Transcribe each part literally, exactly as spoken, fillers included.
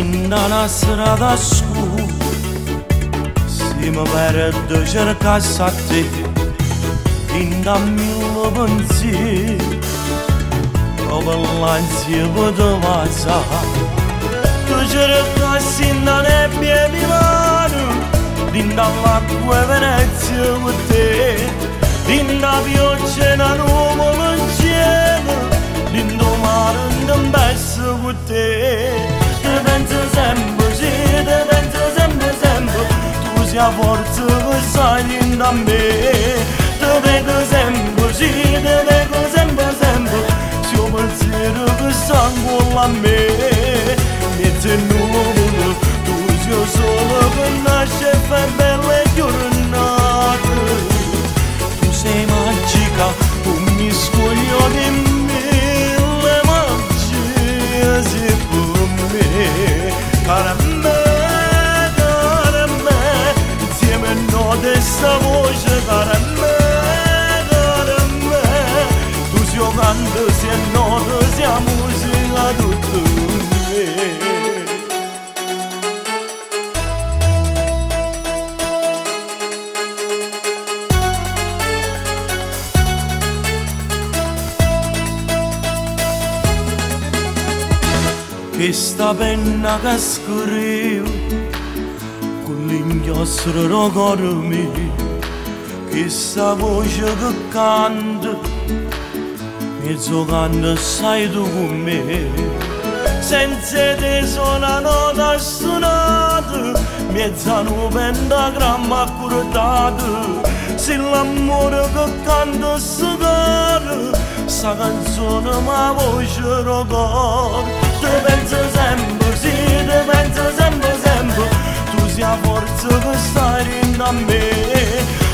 Indana sırada su Sima verip döjer kasati Dindam yıllıbınti Ovalan zıbıdı vaza Döjer kasinden hep yedi varım Dindam lakku evene zıbıdı Dindam yoçenan umulun çiğdi Dindam arındım ben zıbıdı 야 버트의 살인담배 더베그 샘부지 더베그 샘버샘부 쇼물 지르그 상골람매 밑에 누워보는 두저 소러그 나셰 팬벨레 유르나드 두세 마치가 꿈이 스콜려니 밀레 마치에 지품에 바람에 Savoje garame, garame, dos jogandos e nodos e a música do tudo. Está bem na gascurriu. Yasrıra garmi Kissa boşağı kandı Mezogandı sayduğumu Sense de zonan odaşsın adı Mezanu bende gramma kurtadı Sillam morgu kandı sigarı Sağın sonuma boşağı gar Dıbentı zembuzi, dıbentı zembu zembu 야 버트의 살인담배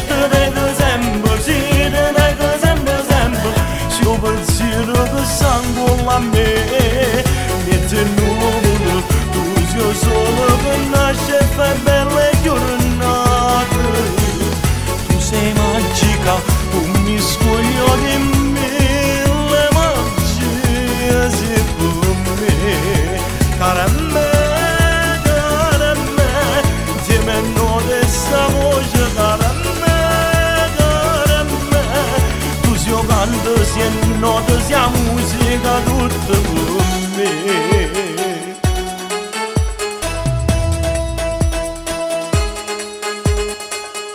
더베그 샘버지 더베그 샘버샘버 쇼벌지르그 상골람배 밑에 누워보는 두저 소러그 나셰 팬벨레 유르나드 두세 마치가 꿈이 스콜려니 밀레 마치에 지품에 가람매 Sen notas e a música do tambor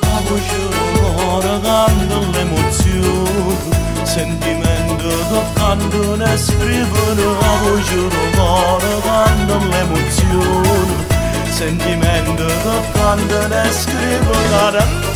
A bochora ganda l'emozione Sentimento che canto ne scrivono A bochora ganda l'emozione Sentimento che canto ne scrivono